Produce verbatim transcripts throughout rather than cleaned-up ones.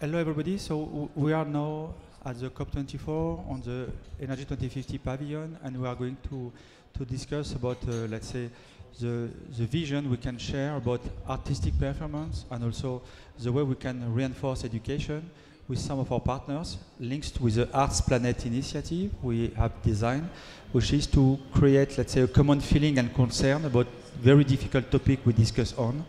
Hello everybody, so we are now at the COP twenty-four on the Energy twenty fifty pavilion, and we are going to, to discuss about, uh, let's say, the, the vision we can share about artistic performance and also the way we can reinforce education with some of our partners, linked with the Arts Planet Initiative we have designed, which is to create, let's say, a common feeling and concern about very difficult topic we discuss on,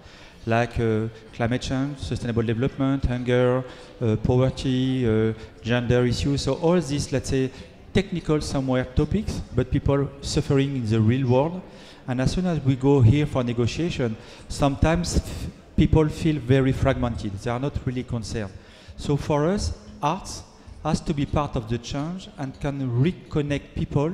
like uh, climate change, sustainable development, hunger, uh, poverty, uh, gender issues. So all these, let's say, technical somewhere topics, but people suffering in the real world. And as soon as we go here for negotiation, sometimes f people feel very fragmented. They are not really concerned. So for us, arts has to be part of the change and can reconnect people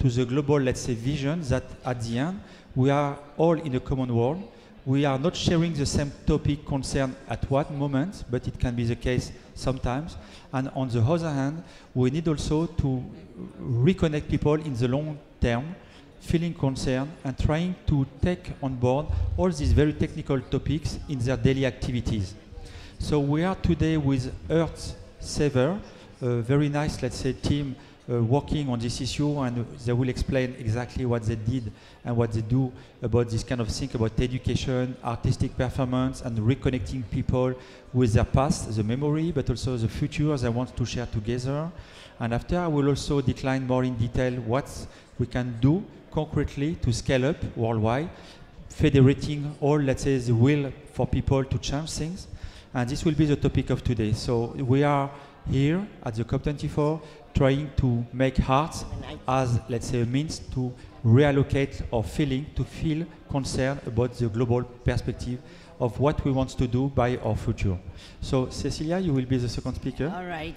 to the global, let's say, vision that at the end, we are all in a common world. We are not sharing the same topic concern at what moment, but it can be the case sometimes. And on the other hand, we need also to reconnect people in the long term, feeling concern and trying to take on board all these very technical topics in their daily activities. So we are today with Earthsavers, a very nice, let's say, team Uh, working on this issue, and they will explain exactly what they did and what they do about this kind of thing, about education, artistic performance, and reconnecting people with their past, the memory, but also the future they want to share together. And after, I will also decline more in detail what we can do concretely to scale up worldwide, federating all, let's say, the will for people to change things. And this will be the topic of today. So we are here at the COP twenty-four, trying to make arts as, let's say, a means to reallocate our feeling, to feel concerned about the global perspective of what we want to do by our future. So, Cecilia, you will be the second speaker. All right.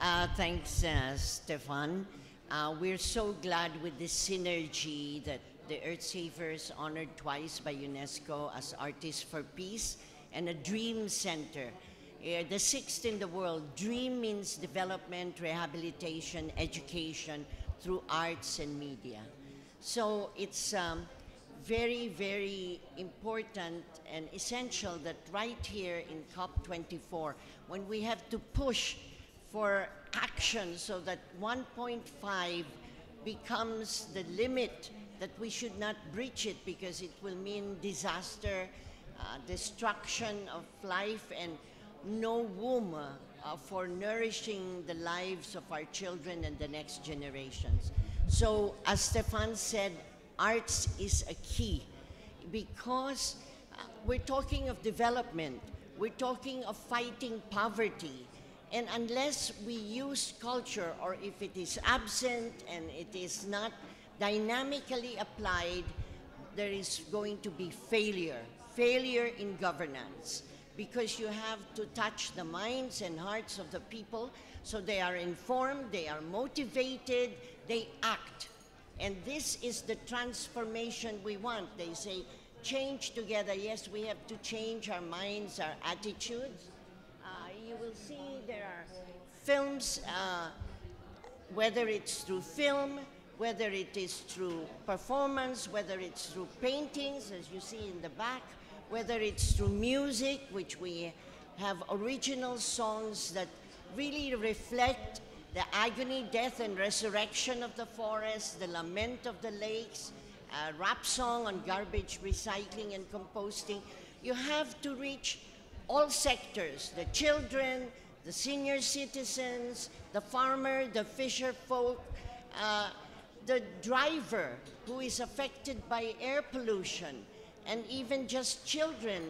Uh, thanks, uh, Stéphane. Uh, we're so glad with the synergy that the Earthsavers, honored twice by UNESCO as Artists for Peace, and a Dream Center. Uh, the sixth in the world. Dream means development, rehabilitation, education through arts and media. So it's um, very, very important and essential that right here in COP twenty-four, when we have to push for action so that one point five becomes the limit, that we should not breach it, because it will mean disaster, uh, destruction of life, and no womb uh, for nourishing the lives of our children and the next generations. So as Stéphane said, arts is a key, because uh, we're talking of development, we're talking of fighting poverty, and unless we use culture, or if it is absent and it is not dynamically applied, there is going to be failure, failure in governance, because you have to touch the minds and hearts of the people so they are informed, they are motivated, they act. And this is the transformation we want. They say, change together. Yes, we have to change our minds, our attitudes. Uh, you will see there are films, uh, whether it's through film, whether it is through performance, whether it's through paintings, as you see in the back, whether it's through music, which we have original songs that really reflect the agony, death, and resurrection of the forest, the lament of the lakes, a rap song on garbage recycling and composting. You have to reach all sectors, the children, the senior citizens, the farmer, the fisher folk, uh, the driver who is affected by air pollution, and even just children.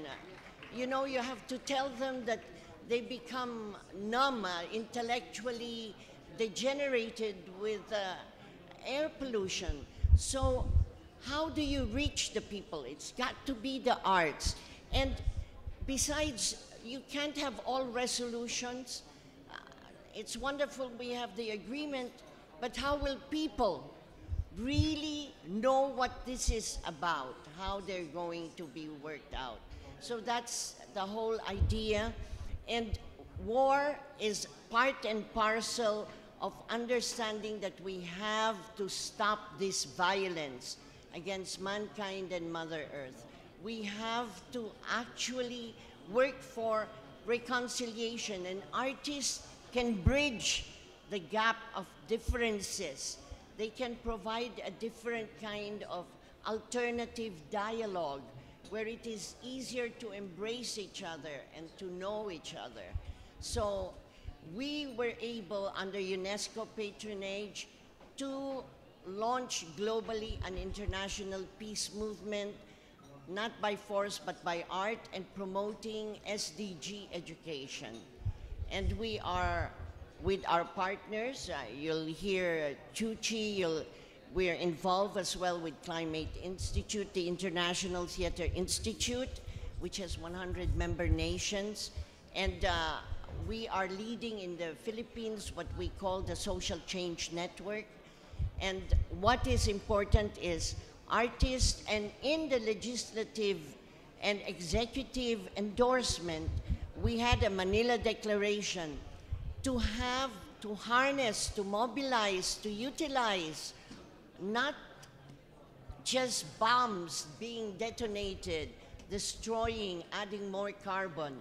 You know, you have to tell them that they become numb, uh, intellectually degenerated with uh, air pollution. So how do you reach the people? It's got to be the arts. And besides, you can't have all resolutions. Uh, it's wonderful we have the agreement, but how will people really know what this is about, how they're going to be worked out? So that's the whole idea. And war is part and parcel of understanding that we have to stop this violence against mankind and Mother Earth. We have to actually work for reconciliation, and artists can bridge the gap of differences. They can provide a different kind of alternative dialogue where it is easier to embrace each other and to know each other. So we were able, under UNESCO patronage, to launch globally an international peace movement, not by force but by art, and promoting S D G education. And we are, with our partners, uh, you'll hear Tzu Chi, you'll, we're involved as well with Climate Institute, the International Theater Institute, which has one hundred member nations. And uh, we are leading in the Philippines what we call the Social Change Network. And what is important is artists, and in the legislative and executive endorsement, we had a Manila Declaration to have, to harness, to mobilize, to utilize, not just bombs being detonated, destroying, adding more carbon.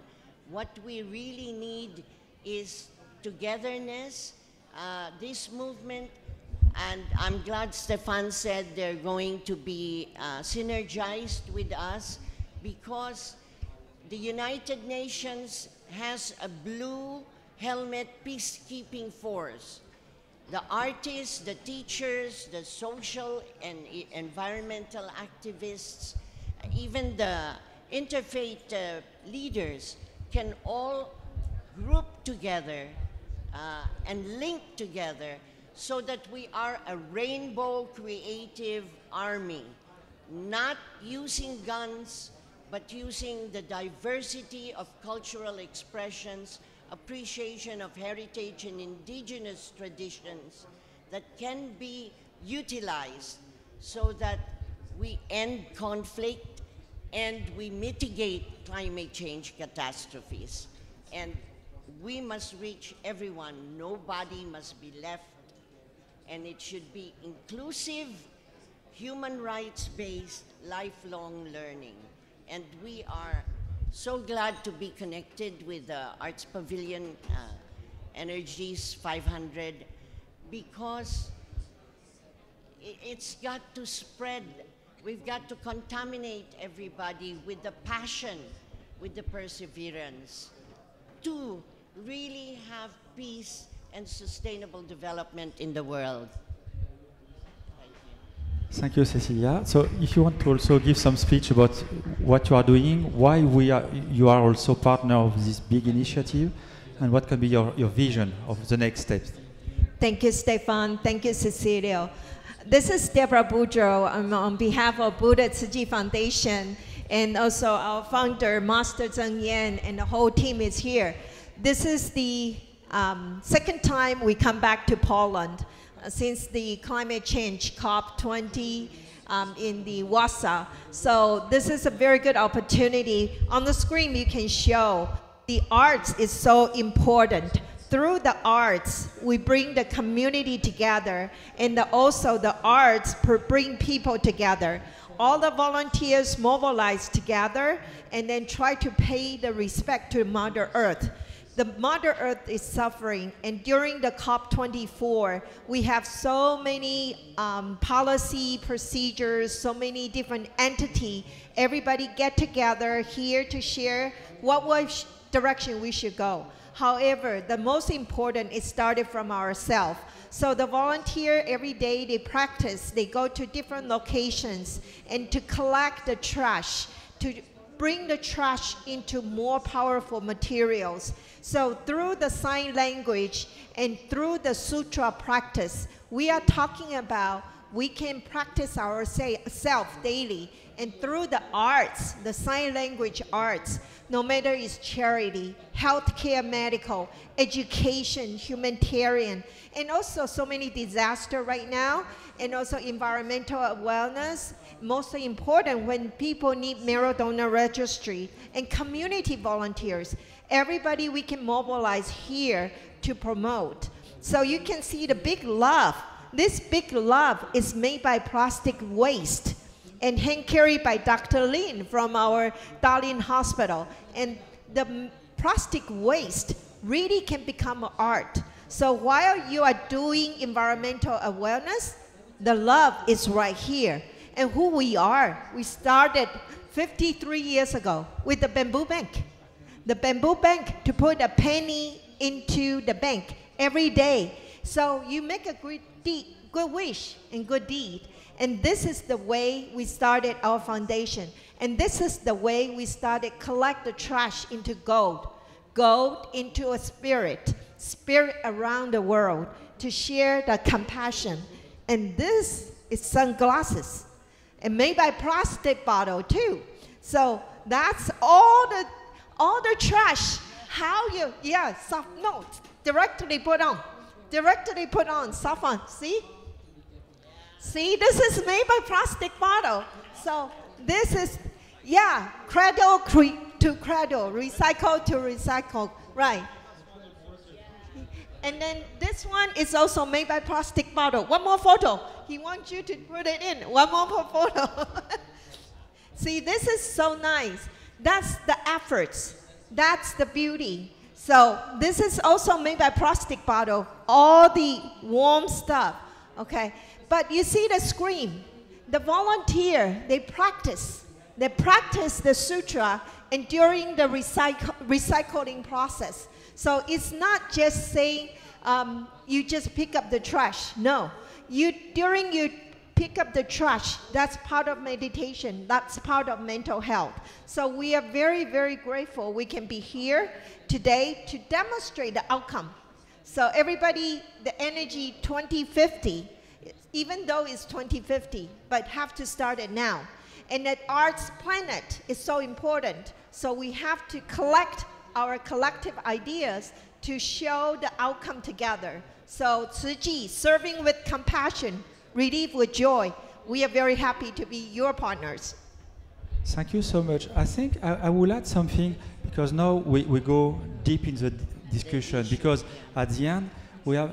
What we really need is togetherness, uh, this movement. And I'm glad Stéphane said they're going to be uh, synergized with us, because the United Nations has a blue helmet peacekeeping force. The artists, the teachers, the social and environmental activists, even the interfaith uh, leaders can all group together uh, and link together, so that we are a rainbow creative army, not using guns, but using the diversity of cultural expressions, appreciation of heritage and indigenous traditions that can be utilized so that we end conflict and we mitigate climate change catastrophes. And we must reach everyone. Nobody must be left. And it should be inclusive, human rights-based, lifelong learning. And we are so glad to be connected with the Arts Pavilion, uh, Energy five hundred, because it's got to spread. We've got to contaminate everybody with the passion, with the perseverance, to really have peace and sustainable development in the world. Thank you. Thank you, Cecilia. So if you want to also give some speech about what you are doing, why we are, you are also partner of this big initiative, and what can be your, your vision of the next steps. Thank you, Stéphane. Thank you, Cecilia. This is Deborah Boudreaux. I'm on behalf of Buddha Tzu Chi Foundation, and also our founder, Master Zeng Yen, and the whole team is here. This is the Um, second time we come back to Poland uh, since the climate change COP twenty um, in the Warsaw. So this is a very good opportunity. On the screen you can show the arts is so important. Through the arts, we bring the community together, and the, also the arts bring people together. All the volunteers mobilize together and then try to pay the respect to Mother Earth. The Mother Earth is suffering, and during the COP twenty-four, we have so many um, policy procedures, so many different entities. Everybody get together here to share what was direction we should go. However, the most important is started from ourselves. So the volunteer every day they practice, they go to different locations and to collect the trash, to bring the trash into more powerful materials. So through the sign language and through the sutra practice, we are talking about we can practice ourselves daily. And through the arts, the sign language arts, no matter it's charity, healthcare, medical, education, humanitarian, and also so many disasters right now, and also environmental wellness. Most important when people need marrow donor registry and community volunteers. Everybody we can mobilize here to promote. So you can see the big love. This big love is made by plastic waste and hand carried by Doctor Lin from our Dalin Hospital. And the plastic waste really can become art. So while you are doing environmental awareness, the love is right here. And who we are, we started fifty-three years ago with the bamboo bank. The bamboo bank to put a penny into the bank every day. So you make a good deed, good wish and good deed. And this is the way we started our foundation. And this is the way we started collect the trash into gold. Gold into a spirit, spirit around the world to share the compassion. And this is sunglasses. And made by plastic bottle too. So that's all the, all the trash, how you, yeah, soft, no, directly put on, directly put on, soft on, see? See, this is made by plastic bottle. So this is, yeah, cradle cre to cradle, recycle to recycle, right. And then this one is also made by plastic bottle. One more photo. He wants you to put it in. One more photo. See, this is so nice. That's the efforts. That's the beauty. So this is also made by plastic bottle. All the warm stuff. Okay. But you see the screen. The volunteer, they practice. They practice the sutra and during the recycle, recycling process. So it's not just saying um, you just pick up the trash. No, you during you pick up the trash, that's part of meditation, that's part of mental health. So we are very, very grateful we can be here today to demonstrate the outcome. So everybody, the Energy twenty fifty, even though it's twenty fifty, but have to start it now. And that Arts Planet is so important, so we have to collect our collective ideas to show the outcome together. So Tzu Chi, serving with compassion, relief with joy. We are very happy to be your partners. Thank you so much. I think I, I will add something because now we, we go deep in the discussion because at the end we have,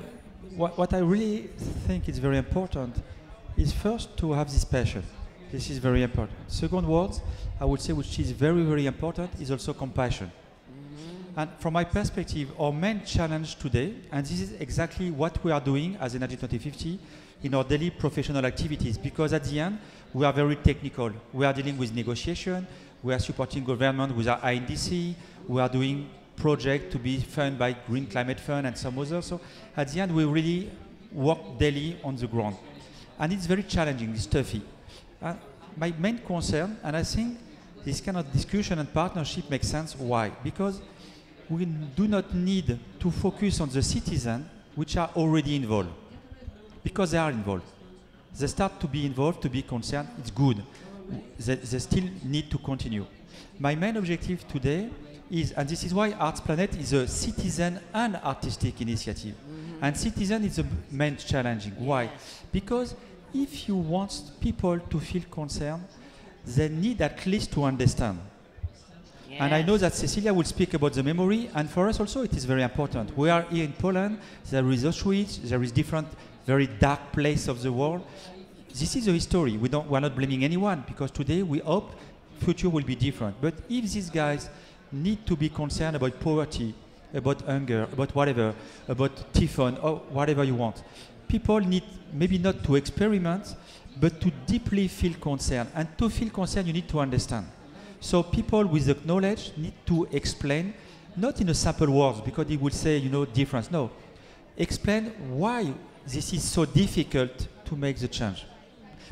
what, what I really think is very important is first to have this passion. This is very important. Second word, I would say, which is very, very important is also compassion. And from my perspective, our main challenge today, and this is exactly what we are doing as Energy twenty fifty in our daily professional activities, because at the end, we are very technical. We are dealing with negotiation, we are supporting government with our I N D C, we are doing projects to be funded by Green Climate Fund and some others. So at the end, we really work daily on the ground. And it's very challenging, it's toughy. Uh, my main concern, and I think this kind of discussion and partnership makes sense, why? Because we do not need to focus on the citizens which are already involved, because they are involved. They start to be involved, to be concerned, it's good. They, they still need to continue. My main objective today is, and this is why Arts Planet is a citizen and artistic initiative. Mm-hmm. And citizen is the main challenge. Why? Because if you want people to feel concerned, they need at least to understand. Yes. And I know that Cecilia will speak about the memory, and for us also it is very important. We are here in Poland, there is Auschwitz, there is different very dark place of the world. This is a history, we, don't, we are not blaming anyone, because today we hope future will be different. But if these guys need to be concerned about poverty, about hunger, about whatever, about typhoon, or whatever you want, people need maybe not to experiment, but to deeply feel concerned. And to feel concerned, you need to understand. So people with the knowledge need to explain, not in a simple words, because they would say, you know, difference. No, explain why this is so difficult to make the change.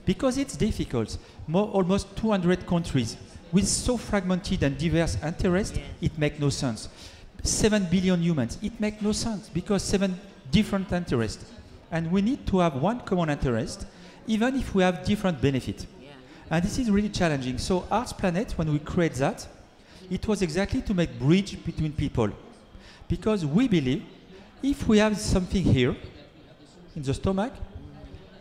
Because it's difficult. More, almost two hundred countries with so fragmented and diverse interests, it makes no sense. Seven billion humans, it makes no sense because seven different interests. And we need to have one common interest, even if we have different benefits. And this is really challenging. So Arts Planet, when we create that, it was exactly to make bridge between people. Because we believe if we have something here, in the stomach,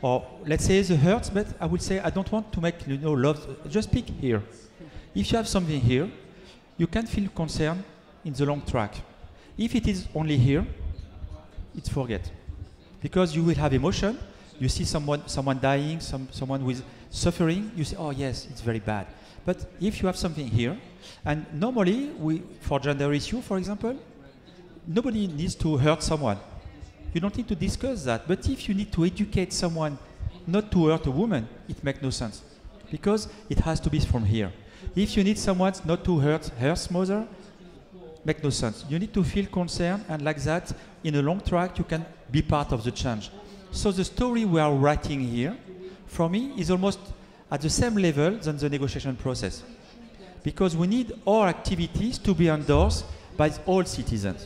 or let's say the hurts, but I would say I don't want to make, you know, love, just pick here. If you have something here, you can feel concern in the long track. If it is only here, it's forget. Because you will have emotion, you see someone, someone dying, some, someone with suffering, you say, oh yes, it's very bad. But if you have something here, and normally we, for gender issue, for example, nobody needs to hurt someone. You don't need to discuss that. But if you need to educate someone not to hurt a woman, it makes no sense, because it has to be from here. If you need someone not to hurt her mother, make no sense. You need to feel concerned, and like that, in a long track, you can be part of the change. So the story we are writing here, for me, is almost at the same level than the negotiation process, because we need all activities to be endorsed by all citizens.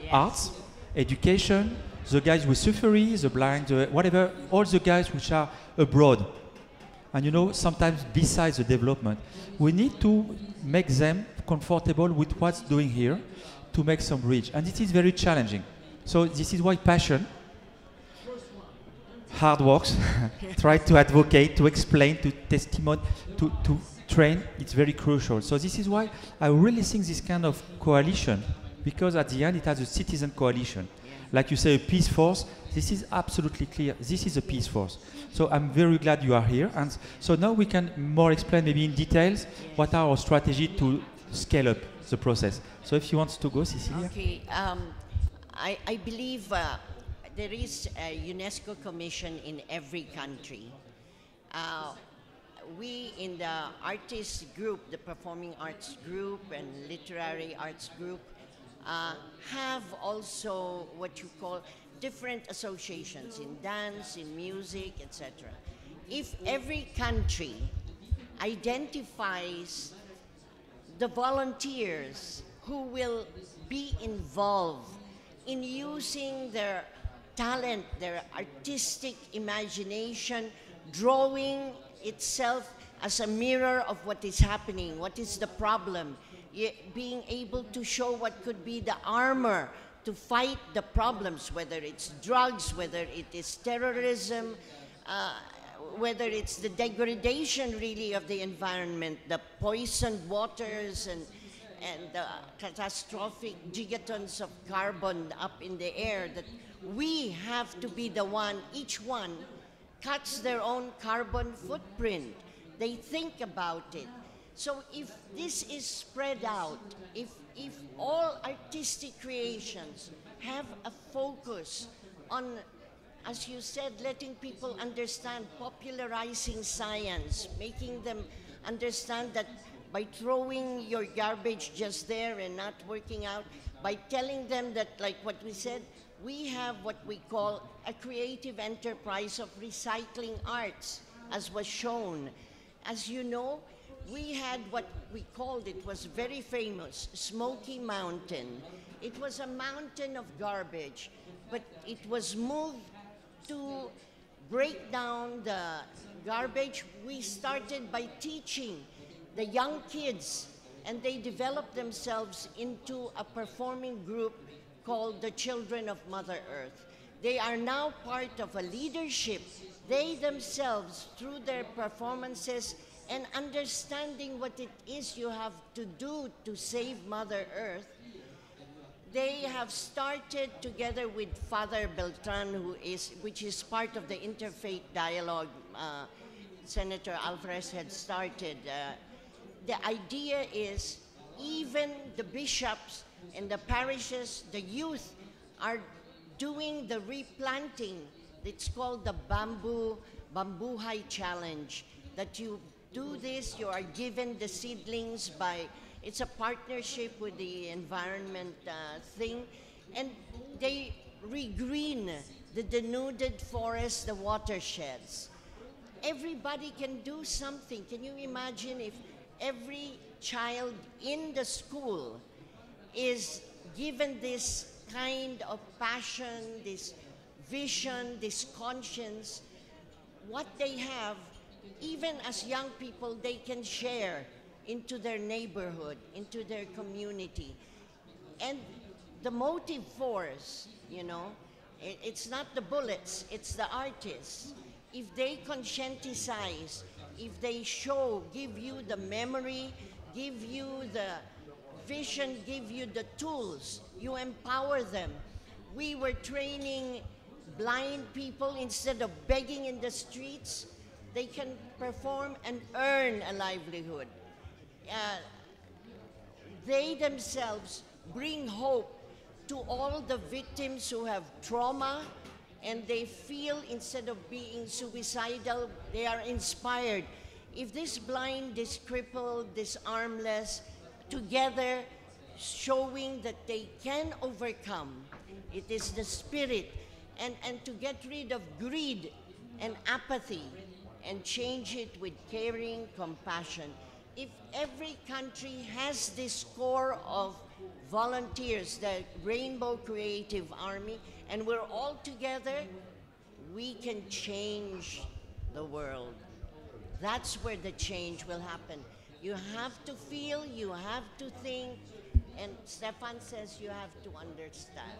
Yes. Arts, education, the guys with suffering, the blind, the whatever, all the guys which are abroad. And you know, sometimes besides the development, we need to make them comfortable with what's doing here to make some reach. And it is very challenging. So this is why passion, hard works, try to advocate, to explain, to testimony, to, to train, it's very crucial. So this is why I really think this kind of coalition, because at the end it has a citizen coalition. Like you say, a peace force, this is absolutely clear. This is a peace force. So I'm very glad you are here. And so now we can more explain maybe in details what are our strategy to scale up the process. So if you want to go, Cecilia. Okay. Um, I, I believe uh, there is a UNESCO commission in every country. Uh, we in the artists group, the performing arts group and literary arts group, Uh, have also what you call different associations in dance, in music, et cetera. If every country identifies the volunteers who will be involved in using their talent, their artistic imagination, drawing itself as a mirror of what is happening, what is the problem, being able to show what could be the armor to fight the problems, whether it's drugs, whether it is terrorism, uh, whether it's the degradation really of the environment, the poisoned waters and, and the catastrophic gigatons of carbon up in the air, that we have to be the one, each one cuts their own carbon footprint. They think about it. So if this is spread out, if, if all artistic creations have a focus on, as you said, letting people understand, popularizing science, making them understand that by throwing your garbage just there and not working out, by telling them that, like what we said, we have what we call a creative enterprise of recycling arts, as was shown. As you know, we had what we called, it was very famous, Smoky Mountain. It was a mountain of garbage, but it was moved to break down the garbage. We started by teaching the young kids, and they developed themselves into a performing group called the Children of Mother Earth. They are now part of a leadership. They themselves, through their performances, and understanding what it is you have to do to save Mother Earth, they have started together with Father Beltran, who is, which is part of the interfaith dialogue uh, Senator Alvarez had started. Uh, the idea is even the bishops and the parishes, the youth, are doing the replanting. It's called the Bamboo, Bambuhay Challenge, that you do this, you are given the seedlings by, it's a partnership with the environment uh, thing, and they regreen the denuded forests, the watersheds. Everybody can do something. Can you imagine if every child in the school is given this kind of passion, this vision, this conscience, what they have, even as young people, they can share into their neighborhood, into their community. And the motive force, you know, it's not the bullets, it's the artists. If they conscientize, if they show, give you the memory, give you the vision, give you the tools, you empower them. We were training blind people instead of begging in the streets. They can perform and earn a livelihood. uh, they themselves bring hope to all the victims who have trauma, and they feel instead of being suicidal, they are inspired. If this blind, this crippled, this armless, together showing that they can overcome, it is the spirit, and, and to get rid of greed and apathy and change it with caring, compassion. If every country has this core of volunteers, the Rainbow Creative Army, and we're all together, we can change the world. That's where the change will happen. You have to feel, you have to think, and Stéphane says you have to understand.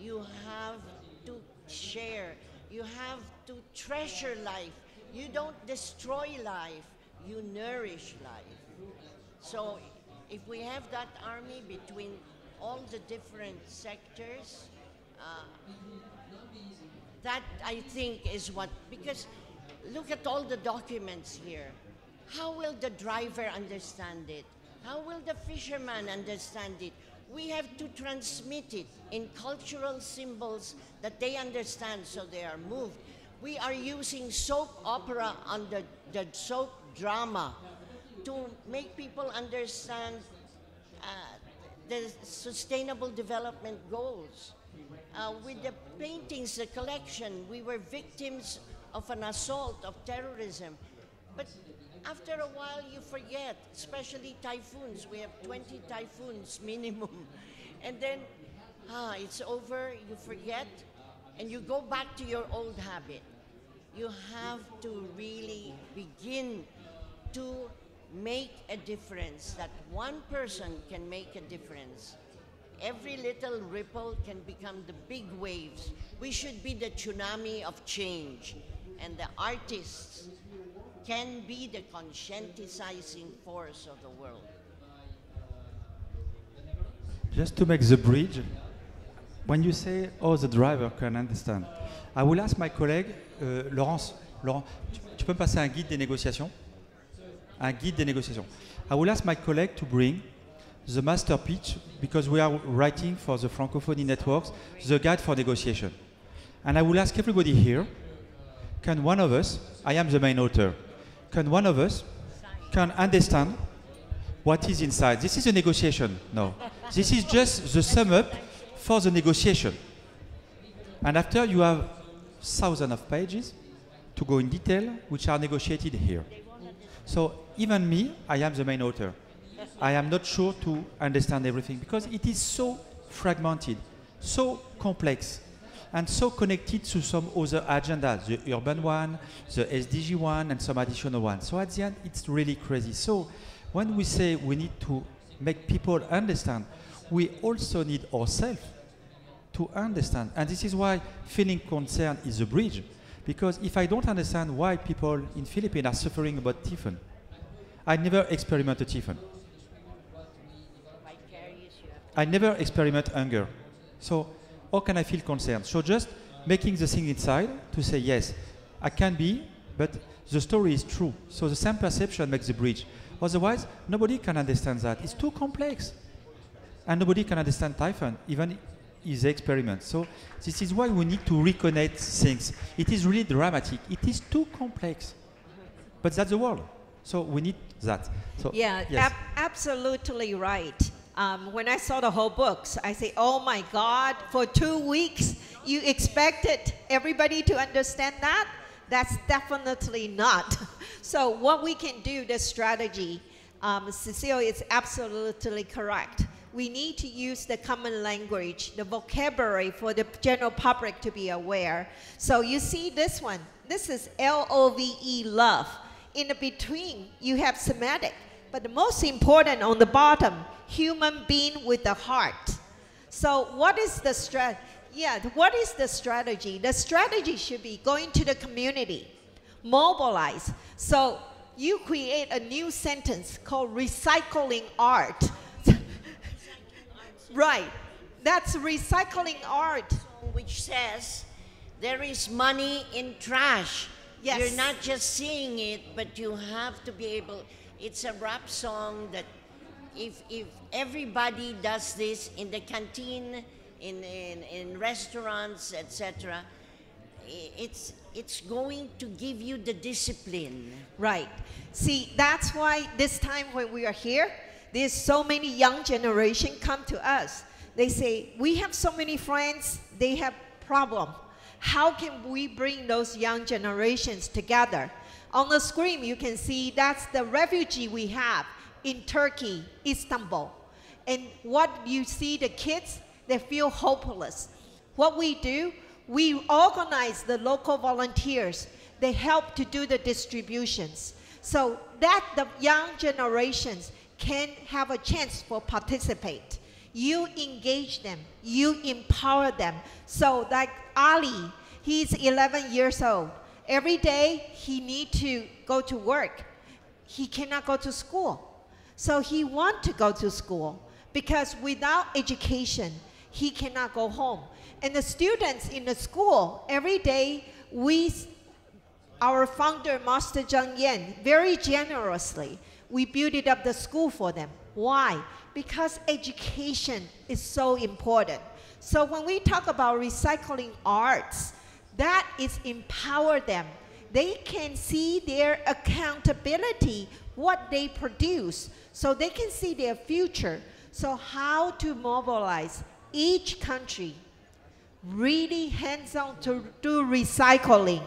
You have to share. You have to treasure life. You don't destroy life, you nourish life. So if we have that army between all the different sectors, uh, that I think is what, because look at all the documents here. How will the driver understand it? How will the fisherman understand it? We have to transmit it in cultural symbols that they understand so they are moved. We are using soap opera and the, the soap drama to make people understand uh, the sustainable development goals. Uh, with the paintings, the collection, we were victims of an assault of terrorism. But after a while you forget, especially typhoons. We have twenty typhoons minimum. And then ah, it's over, you forget, and you go back to your old habit. You have to really begin to make a difference, that one person can make a difference. Every little ripple can become the big waves. We should be the tsunami of change, and the artists can be the conscientizing force of the world. Just to make the bridge, when you say, oh, the driver can understand, I will ask my colleague, uh, Laurence, Laurence, tu, tu peux me passer un guide des négociations? Un guide des négociations. I will ask my colleague to bring the master pitch, because we are writing for the Francophonie Networks, the guide for negotiation. And I will ask everybody here, can one of us, I am the main author, can one of us can understand what is inside? This is a negotiation, no. This is just the sum up for the negotiation. And after you have thousands of pages to go in detail, which are negotiated here. So even me, I am the main author. I am not sure to understand everything because it is so fragmented, so complex, and so connected to some other agendas, the urban one, the S D G one, and some additional ones. So at the end, it's really crazy. So when we say we need to make people understand, we also need ourselves to understand. And this is why feeling concern is a bridge. Because if I don't understand why people in Philippines are suffering about typhoon, I never experimented typhoon. I never experiment hunger. So how can I feel concerned? So just making the thing inside to say, yes, I can be, but the story is true. So the same perception makes the bridge. Otherwise, nobody can understand that. It's too complex. And nobody can understand typhoon, even is experiment. So this is why we need to reconnect things. It is really dramatic. It is too complex. But that's the world. So we need that. So, yeah, yes. ab absolutely right. Um, when I saw the whole books, I say, oh my God, for two weeks, you expected everybody to understand that? That's definitely not. So what we can do, the strategy, um, Cecilia is absolutely correct. We need to use the common language, the vocabulary for the general public to be aware. So you see this one, this is L O V E, love. In the between, you have semantic. But the most important on the bottom, human being with the heart. So what is the strat? Yeah, what is the strategy? The strategy should be going to the community, mobilize. So you create a new sentence called recycling art. Recycling art. Right, that's recycling art. Which says there is money in trash. Yes. You're not just seeing it, but you have to be able. It's a rap song that if, if everybody does this in the canteen, in, in, in restaurants, et cetera, it's, it's going to give you the discipline. Right. See, that's why this time when we are here, there's so many young generation come to us. They say, we have so many friends, they have problem. How can we bring those young generations together? On the screen, you can see that's the refugee we have in Turkey, Istanbul. And what you see the kids, they feel hopeless. What we do, we organize the local volunteers. They help to do the distributions. So that the young generations can have a chance for participate. You engage them, you empower them. So like Ali, he's eleven years old. Every day he needs to go to work. He cannot go to school. So he wants to go to school because without education, he cannot go home. And the students in the school, every day, we, our founder, Master Zeng Yen, very generously, we built up the school for them. Why? Because education is so important. So when we talk about recycling arts, that is empower them. They can see their accountability, what they produce, so they can see their future. So how to mobilize each country, really hands-on to do recycling.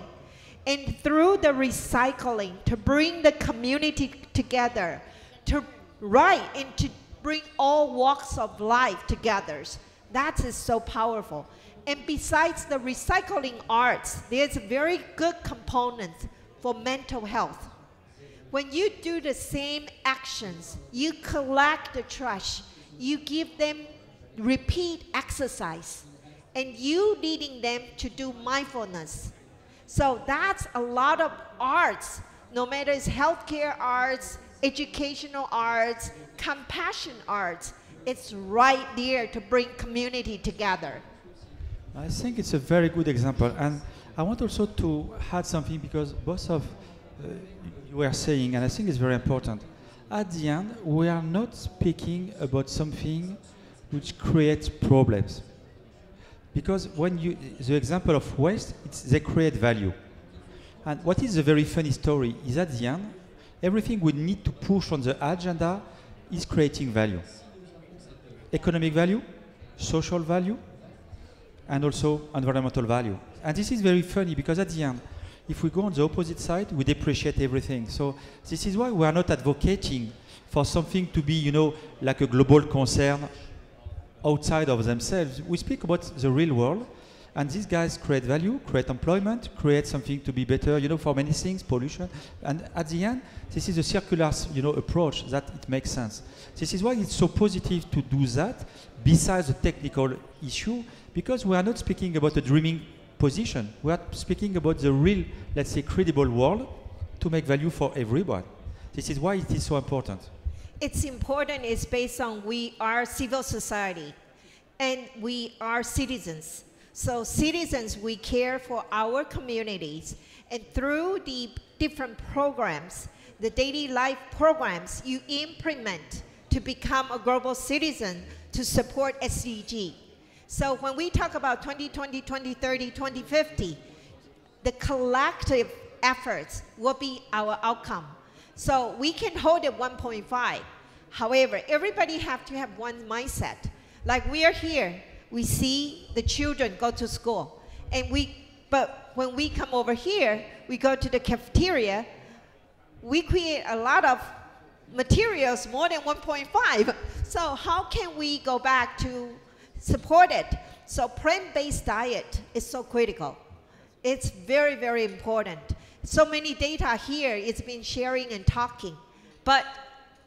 And through the recycling, to bring the community together, to write and to bring all walks of life together. That is so powerful. And besides the recycling arts, there's a very good component for mental health. When you do the same actions, you collect the trash, you give them repeat exercise, and you leading them to do mindfulness. So that's a lot of arts, no matter it's healthcare arts, educational arts, compassion arts. It's right there to bring community together. I think it's a very good example. And I want also to add something because both of uh, you were saying, and I think it's very important. At the end, we are not speaking about something which creates problems. Because when you, the example of waste, it's they create value. And what is a very funny story is at the end, everything we need to push on the agenda is creating value. Economic value, social value, and also environmental value. And this is very funny because at the end, if we go on the opposite side, we depreciate everything. So this is why we are not advocating for something to be, you know, like a global concern outside of themselves. We speak about the real world, and these guys create value, create employment, create something to be better, you know, for many things, pollution. And at the end, this is a circular, you know, approach that it makes sense. This is why it's so positive to do that, besides the technical issue, because we are not speaking about a dreaming position. We are speaking about the real, let's say, credible world to make value for everyone. This is why it is so important. It's important, it's based on we are civil society, and we are citizens. So citizens, we care for our communities, and through the different programs, the daily life programs you implement to become a global citizen to support S D G. So when we talk about twenty twenty, twenty thirty, twenty fifty, the collective efforts will be our outcome. So we can hold it one point five. However, everybody have to have one mindset. Like we are here, we see the children go to school, and we, but when we come over here, we go to the cafeteria, we create a lot of materials, more than one point five. So how can we go back to support it? So plant-based diet is so critical. It's very, very important. So many data here, it's been sharing and talking, but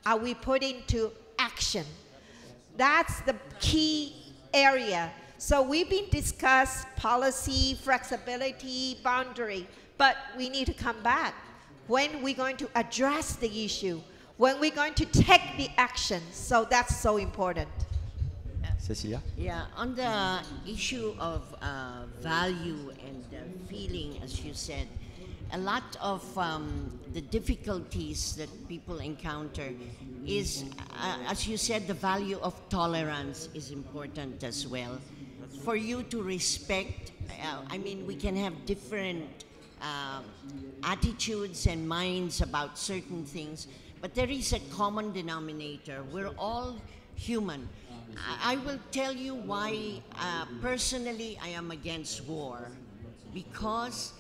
are we put into action? That's the key area. So we've been discussed policy, flexibility, boundary, but we need to come back. When we're going to address the issue, when we're going to take the action, so that's so important. Uh, Cecilia? Yeah, on the issue of uh, value and uh, feeling, as you said, a lot of um, the difficulties that people encounter is, uh, as you said, the value of tolerance is important as well. For you to respect, uh, I mean, we can have different uh, attitudes and minds about certain things, but there is a common denominator. We're all human. I, I will tell you why, uh, personally, I am against war, because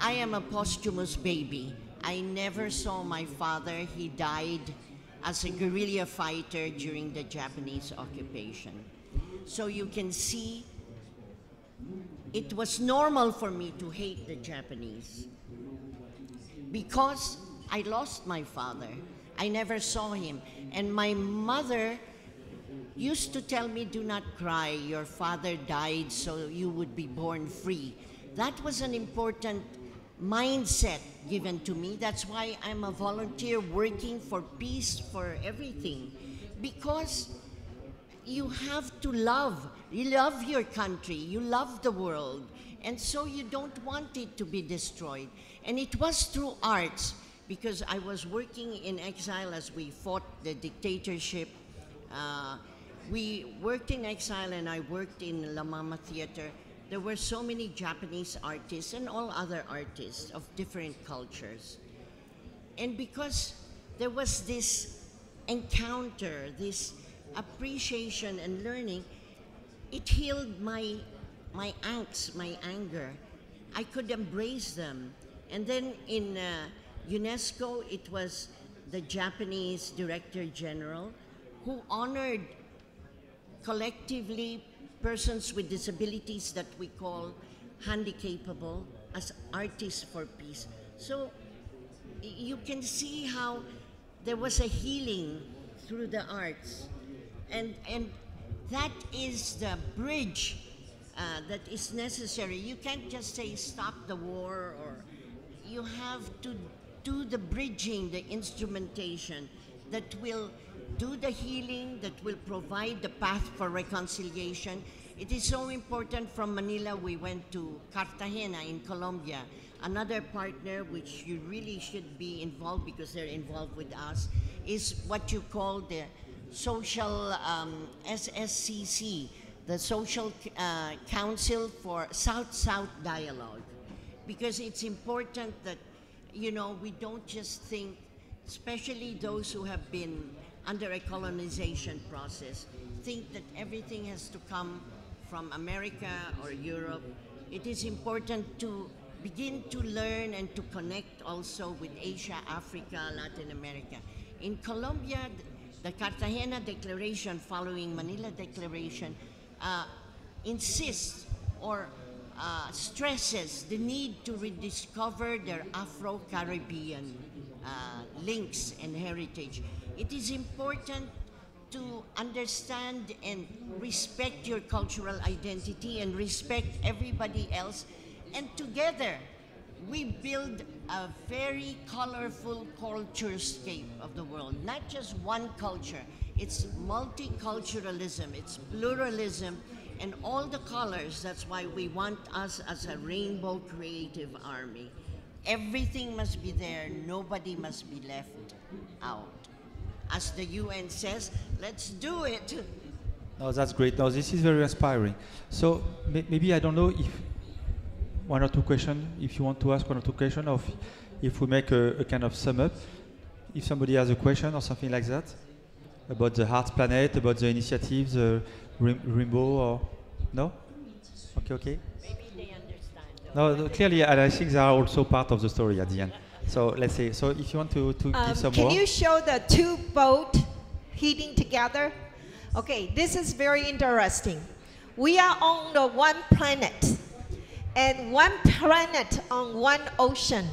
I am a posthumous baby. I never saw my father. He died as a guerrilla fighter during the Japanese occupation. So you can see, it was normal for me to hate the Japanese because I lost my father. I never saw him. And my mother used to tell me, do not cry, your father died so you would be born free. That was an important mindset given to me. That's why I'm a volunteer working for peace, for everything. Because you have to love. You love your country. You love the world. And so you don't want it to be destroyed. And it was through arts, because I was working in exile as we fought the dictatorship. Uh, we worked in exile, and I worked in La Mama Theater. There were so many Japanese artists and all other artists of different cultures. And because there was this encounter, this appreciation and learning, it healed my, my angst, my anger. I could embrace them. And then in uh, UNESCO, it was the Japanese Director General who honored collectively persons with disabilities that we call handicapable as artists for peace. So you can see how there was a healing through the arts. And, and that is the bridge uh, that is necessary. You can't just say stop the war, or you have to do the bridging, the instrumentation that will do the healing, that will provide the path for reconciliation. It is so important. From Manila, we went to Cartagena in Colombia, another partner which you really should be involved because they're involved with us, is what you call the social um, S S C C, the Social uh, Council for South-South Dialogue. Because it's important that, you know, we don't just think, especially those who have been under a colonization process, think that everything has to come from America or Europe. It is important to begin to learn and to connect also with Asia, Africa, Latin America. In Colombia, the Cartagena Declaration, following Manila Declaration, uh, insists or uh, stresses the need to rediscover their Afro-Caribbean uh, links and heritage. It is important to understand and respect your cultural identity and respect everybody else. And together, we build a very colorful culturescape of the world. Not just one culture, it's multiculturalism, it's pluralism, and all the colors. That's why we want us as a rainbow creative army. Everything must be there, nobody must be left out. As the U N says, let's do it. Oh, that's great. No, this is very inspiring. So may maybe I don't know if one or two questions, if you want to ask one or two questions, or if, if we make a, a kind of sum up, if somebody has a question or something like that, about the Arts Planet, about the initiatives, uh, Rainbow, or no? Okay, okay. Maybe they understand. No, no, clearly, and I think they are also part of the story at the end. So let's say, so if you want to, to um, give some can more. Can you show the two boats heading together? Okay, this is very interesting. We are on the one planet, and one planet on one ocean.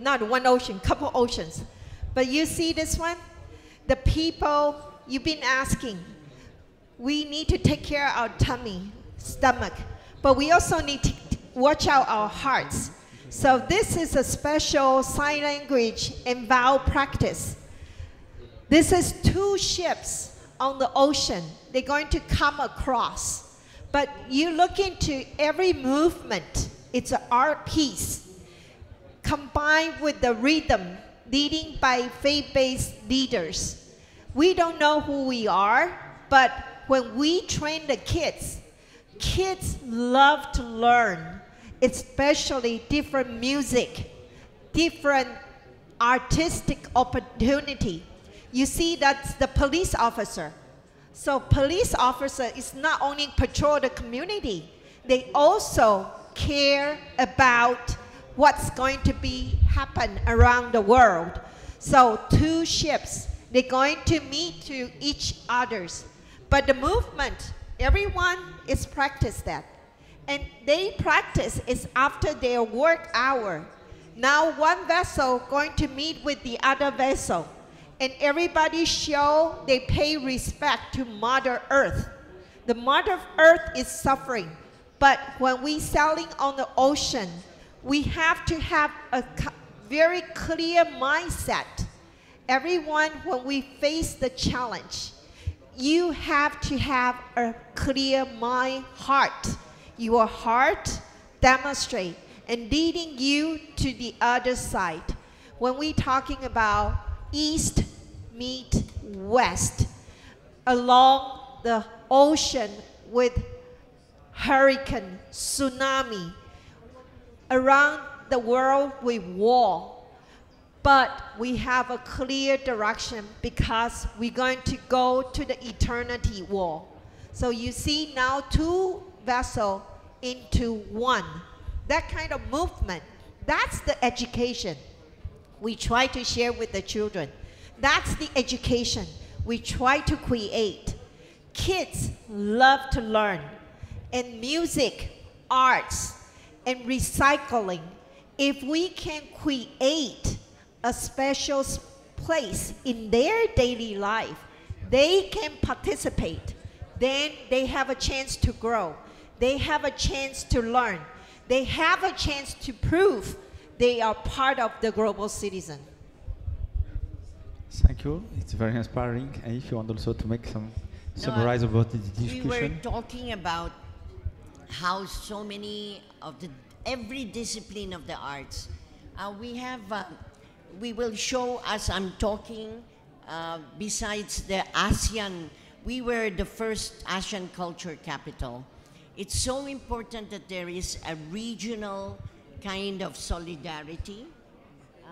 Not one ocean, couple oceans. But you see this one? The people, you've been asking, we need to take care of our tummy, stomach, but we also need to watch out our hearts. So this is a special sign language and vowel practice. This is two ships on the ocean. They're going to come across. But you look into every movement. It's an art piece. combined with the rhythm leading by faith-based leaders. We don't know who we are, but when we train the kids, kids love to learn, especially different music, different artistic opportunity. You see, that's the police officer. So police officer is not only patrol the community, they also care about what's going to be happen around the world. So two ships, they're going to meet to each others. But the movement, everyone is practice that. And they practice is after their work hour. Now one vessel going to meet with the other vessel. And everybody show they pay respect to Mother Earth. The Mother Earth is suffering. But when we sailing on the ocean, we have to have a very clear mindset. Everyone, when we face the challenge, you have to have a clear mind, heart. Your heart demonstrate and leading you to the other side. When we're talking about East meet West, along the ocean with hurricane, tsunami, around the world with war, but we have a clear direction because we're going to go to the eternity wall. So you see now two vessels into one. That kind of movement, that's the education we try to share with the children. That's the education we try to create. Kids love to learn. And music, arts, and recycling. If we can create a special place in their daily life, they can participate. Then they have a chance to grow. They have a chance to learn. They have a chance to prove they are part of the global citizen. Thank you. It's very inspiring. And if you want also to make some summarize no, about the discussion. We were talking about how so many of the, every discipline of the arts, uh, we have uh, we will show, as I'm talking, uh, besides the ASEAN, we were the first ASEAN culture capital. It's so important that there is a regional kind of solidarity. Uh,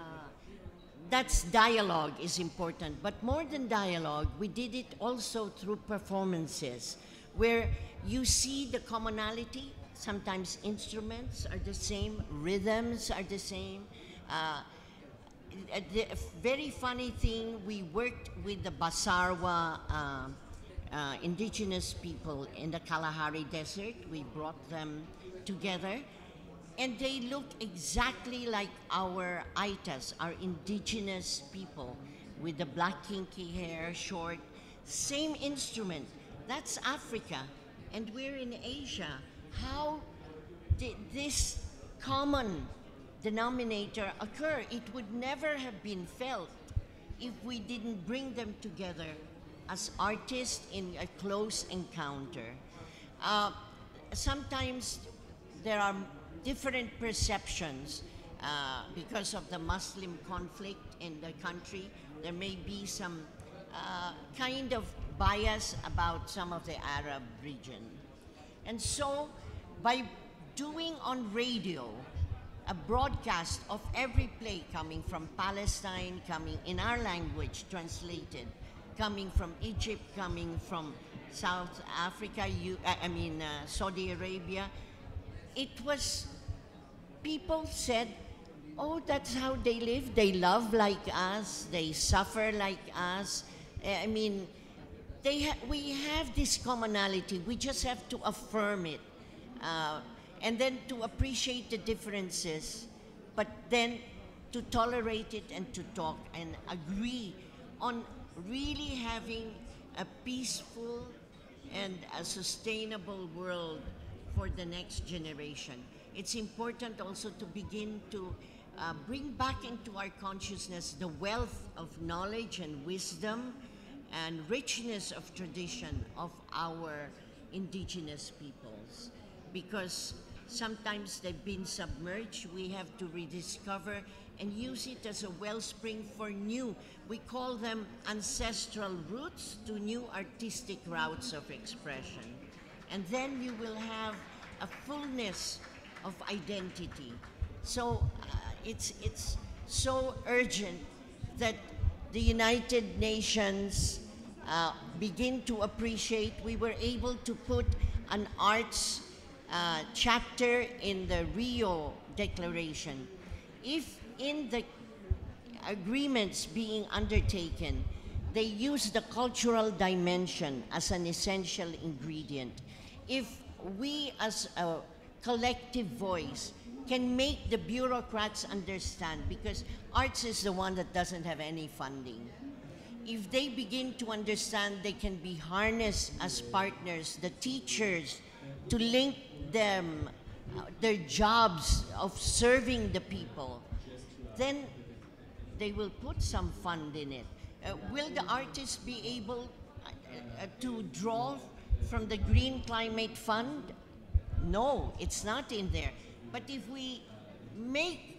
that's dialogue is important, but more than dialogue, we did it also through performances, where you see the commonality. Sometimes instruments are the same, rhythms are the same. Uh, The very funny thing, we worked with the Basarwa uh, uh, indigenous people in the Kalahari Desert. We brought them together, and they look exactly like our Aitas, our indigenous people, with the black kinky hair, short, same instrument. That's Africa, and we're in Asia. How did this common denominator occur? It would never have been felt if we didn't bring them together as artists in a close encounter. Uh, sometimes there are different perceptions uh, because of the Muslim conflict in the country. There may be some uh, kind of bias about some of the Arab region. And so by doing on radio a broadcast of every play coming from Palestine, coming in our language, translated, coming from Egypt, coming from South Africa, you, I mean uh, Saudi Arabia. It was, people said, oh, that's how they live. They love like us, they suffer like us. I mean, they ha we have this commonality. We just have to affirm it. Uh, And then to appreciate the differences, but then to tolerate it and to talk and agree on really having a peaceful and a sustainable world for the next generation. It's important also to begin to uh, bring back into our consciousness the wealth of knowledge and wisdom and richness of tradition of our indigenous peoples. Because Sometimes they've been submerged. We have to rediscover and use it as a wellspring for new. We call them ancestral roots to new artistic routes of expression. And then you will have a fullness of identity. So uh, it's, it's so urgent that the United Nations uh, begin to appreciate. We were able to put an arts uh, chapter in the Rio Declaration. If in the agreements being undertaken, they use the cultural dimension as an essential ingredient. If we as a collective voice can make the bureaucrats understand, because arts is the one that doesn't have any funding. If they begin to understand, they can be harnessed as partners, the teachers, to link them, uh, their jobs of serving the people, then they will put some fund in it. Uh, will the artists be able uh, uh, to draw from the Green Climate Fund? No, it's not in there. But if we make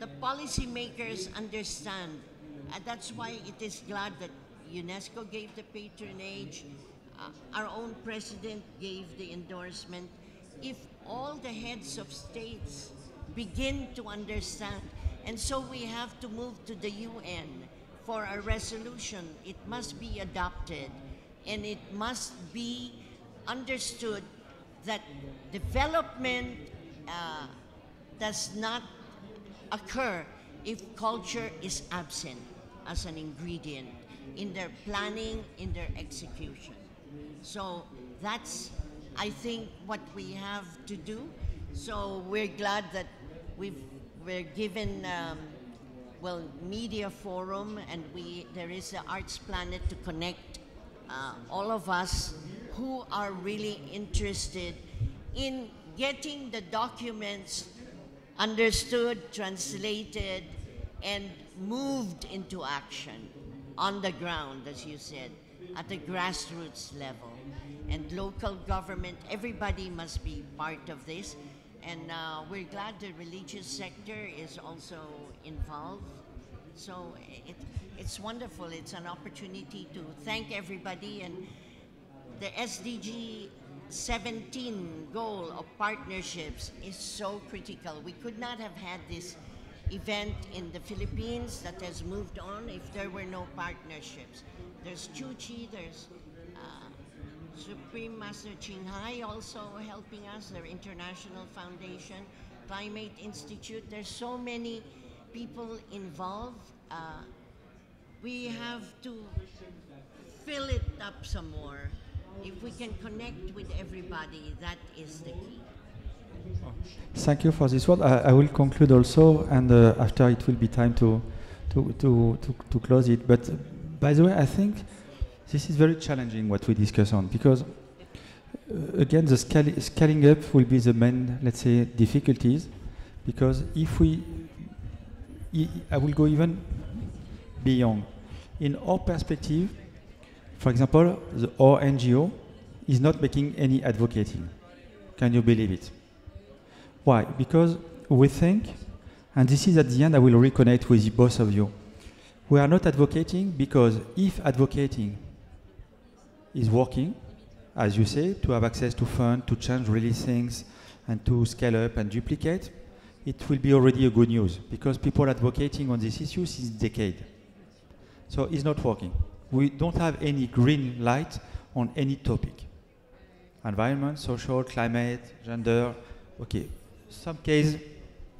the policymakers understand, and that's why it is glad that UNESCO gave the patronage, uh, our own president gave the endorsement. If all the heads of states begin to understand, and so we have to move to the U N for a resolution. It must be adopted, and it must be understood that development uh, does not occur if culture is absent as an ingredient in their planning, in their execution. So that's, I think, what we have to do. So we're glad that we've, we're given, um, well, media forum, and we, there is the Arts Planet to connect uh, all of us who are really interested in getting the documents understood, translated, and moved into action on the ground, as you said, at the grassroots level. And local government, everybody must be part of this. And uh, we're glad the religious sector is also involved. So it, it's wonderful. It's an opportunity to thank everybody. And the S D G seventeen goal of partnerships is so critical. We could not have had this event in the Philippines that has moved on if there were no partnerships. There's Tzu Chi, there's uh, Supreme Master Qinghai also helping us, their International Foundation, Climate Institute. There's so many people involved. Uh, we have to fill it up some more. If we can connect with everybody, that is the key. Thank you for this word. I, I will conclude also, and uh, after it will be time to, to, to, to, to close it. But uh, by the way, I think this is very challenging what we discuss on, because uh, again, the scali scaling up will be the main, let's say, difficulties, because if we, I, I will go even beyond. In our perspective, for example, the, our N G O is not making any advocating. Can you believe it? Why? Because we think, and this is at the end I will reconnect with the both of you, we are not advocating because if advocating is working, as you say, to have access to fund, to change really things, and to scale up and duplicate, it will be already a good news, because people advocating on these issues since decades. So it's not working. We don't have any green light on any topic. Environment, social, climate, gender. Okay, some cases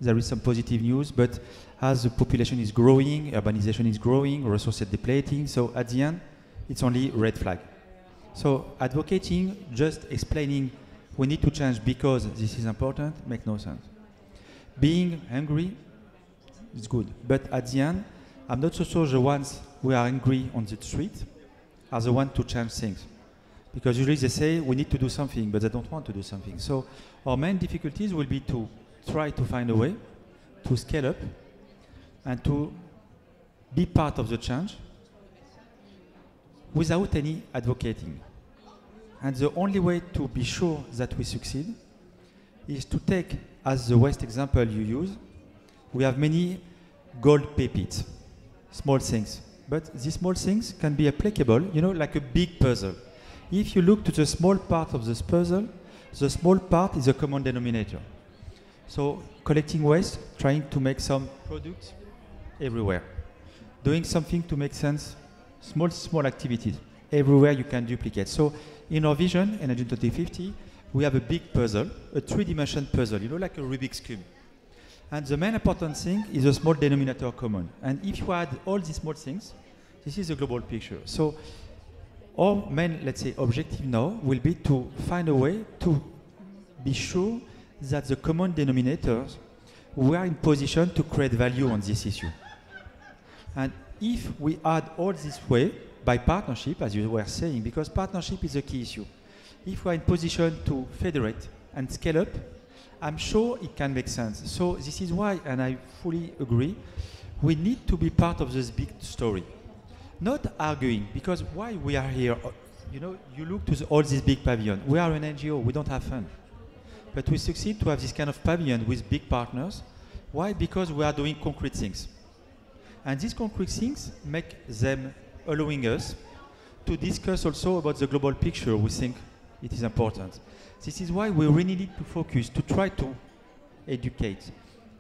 there is some positive news, but as the population is growing, urbanization is growing, resources depleting, so at the end, it's only red flag. So advocating, just explaining we need to change because this is important, makes no sense. Being angry is good, but at the end, I'm not so sure the ones who are angry on the street are the ones to change things. Because usually they say we need to do something, but they don't want to do something. So our main difficulties will be to try to find a way to scale up and to be part of the change without any advocating. And the only way to be sure that we succeed is to take as the West example you use. We have many gold pebbles, small things, but these small things can be applicable, you know, like a big puzzle. If you look to the small part of this puzzle, the small part is a common denominator. So collecting waste, trying to make some products everywhere, doing something to make sense, small, small activities, everywhere you can duplicate. So in our vision, Energy twenty fifty, we have a big puzzle, a three-dimensional puzzle, you know, like a Rubik's Cube. And the main important thing is a small denominator common. And if you add all these small things, this is a global picture. So our main, let's say, objective now will be to find a way to be sure that the common denominators were in position to create value on this issue. And if we add all this way by partnership, as you were saying, because partnership is a key issue. If we are in position to federate and scale up, I'm sure it can make sense. So this is why, and I fully agree, we need to be part of this big story. Not arguing, because why we are here, you know, you look to the, all these big pavilions. We are an N G O, we don't have fun. But we succeed to have this kind of pavilion with big partners. Why? Because we are doing concrete things. And these concrete things make them allowing us to discuss also about the global picture we think it is important. This is why we really need to focus, to try to educate,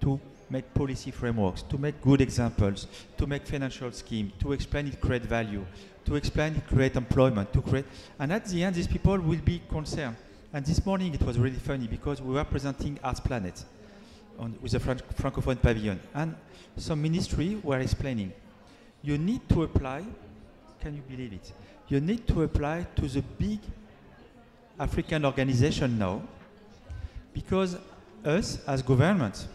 to make policy frameworks, to make good examples, to make financial schemes, to explain it create value, to explain it create employment, to create... And at the end, these people will be concerned. And this morning, it was really funny because we were presenting Arts Planet on, with the Fran Francophone pavilion. And some ministry were explaining, you need to apply, can you believe it? You need to apply to the big African organization now, because us as governments,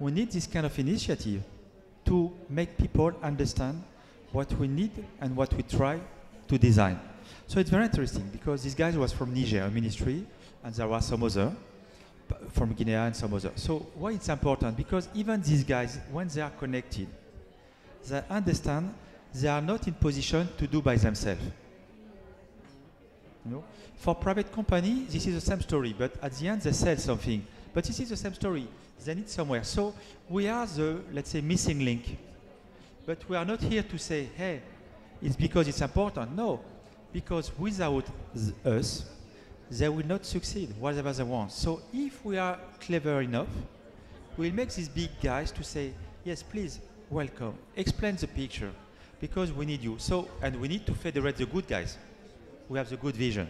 we need this kind of initiative to make people understand what we need and what we try to design. So it's very interesting because this guy was from Niger, a ministry, and there were some other from Guinea and some other. So why it's important? Because even these guys, when they are connected, they understand they are not in position to do by themselves. You know? For private company, this is the same story, but at the end they sell something. But this is the same story, they need somewhere. So we are the, let's say, missing link. But we are not here to say, hey, it's because it's important. No, because without us, they will not succeed, whatever they want. So if we are clever enough, we'll make these big guys to say, yes, please, welcome, explain the picture, because we need you. So, and we need to federate the good guys. We have the good vision.